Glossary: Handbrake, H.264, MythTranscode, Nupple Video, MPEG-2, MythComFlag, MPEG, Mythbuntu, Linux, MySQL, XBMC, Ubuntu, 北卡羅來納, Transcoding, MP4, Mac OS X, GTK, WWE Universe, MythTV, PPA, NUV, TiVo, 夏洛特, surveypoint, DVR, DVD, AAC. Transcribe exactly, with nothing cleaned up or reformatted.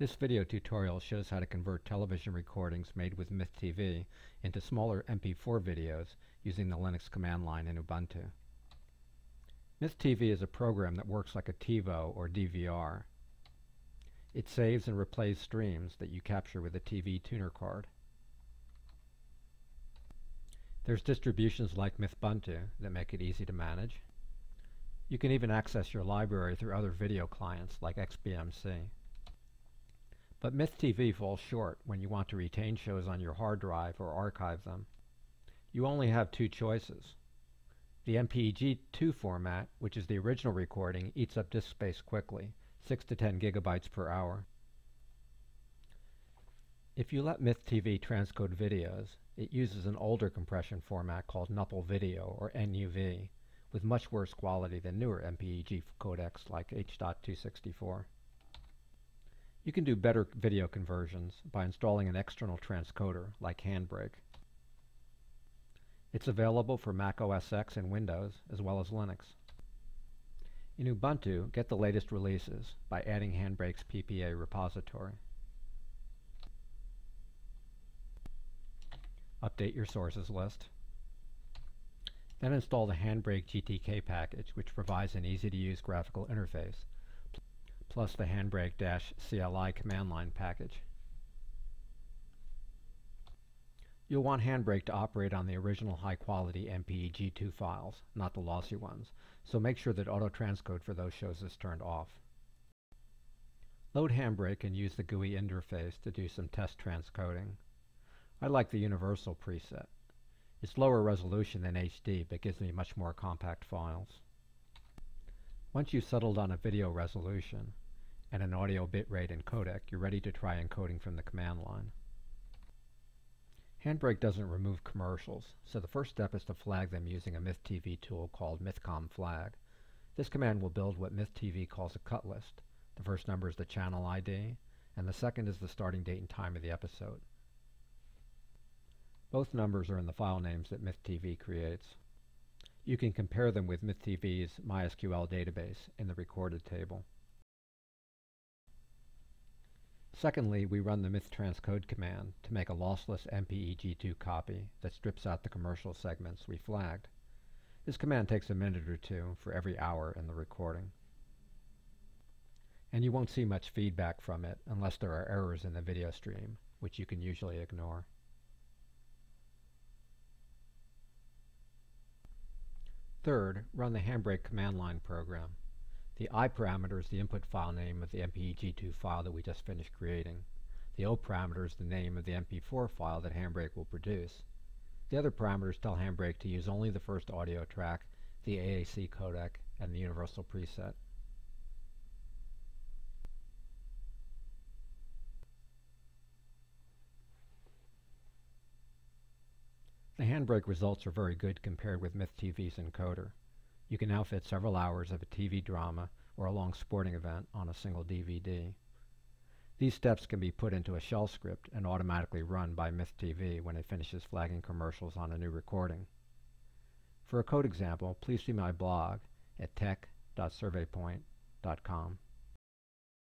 This video tutorial shows how to convert television recordings made with MythTV into smaller M P four videos using the Linux command line in Ubuntu. MythTV is a program that works like a TiVo or D V R. It saves and replays streams that you capture with a T V tuner card. There's distributions like Mythbuntu that make it easy to manage. You can even access your library through other video clients like X B M C. But MythTV falls short when you want to retain shows on your hard drive or archive them. You only have two choices. The M P E G two format, which is the original recording, eats up disk space quickly, six to ten gigabytes per hour. If you let MythTV transcode videos, it uses an older compression format called Nupple Video, or N U V, with much worse quality than newer M P E G codecs like H two sixty-four. You can do better video conversions by installing an external transcoder like Handbrake. It's available for Mac O S X and Windows as well as Linux. In Ubuntu, get the latest releases by adding Handbrake's P P A repository. Update your sources list. Then install the Handbrake G T K package, which provides an easy-to-use graphical interface, plus the Handbrake-C L I command line package. You'll want Handbrake to operate on the original high-quality M P E G two files, not the lossy ones, so make sure that auto-transcode for those shows is turned off. Load Handbrake and use the G U I interface to do some test transcoding. I like the universal preset. It's lower resolution than H D, but gives me much more compact files. Once you've settled on a video resolution and an audio bitrate and codec, you're ready to try encoding from the command line. Handbrake doesn't remove commercials, so the first step is to flag them using a MythTV tool called MythComFlag. This command will build what MythTV calls a cut list. The first number is the channel I D, and the second is the starting date and time of the episode. Both numbers are in the file names that MythTV creates. You can compare them with MythTV's MySQL database in the recorded table. Secondly, we run the MythTranscode command to make a lossless M P E G two copy that strips out the commercial segments we flagged. This command takes a minute or two for every hour in the recording. And you won't see much feedback from it unless there are errors in the video stream, which you can usually ignore. Third, run the Handbrake command line program. The I parameter is the input file name of the M P E G two file that we just finished creating. The O parameter is the name of the M P four file that Handbrake will produce. The other parameters tell Handbrake to use only the first audio track, the A A C codec, and the universal preset. The Handbrake results are very good compared with MythTV's encoder. You can now fit several hours of a T V drama or a long sporting event on a single D V D. These steps can be put into a shell script and automatically run by MythTV when it finishes flagging commercials on a new recording. For a code example, please see my blog at tech dot surveypoint dot com.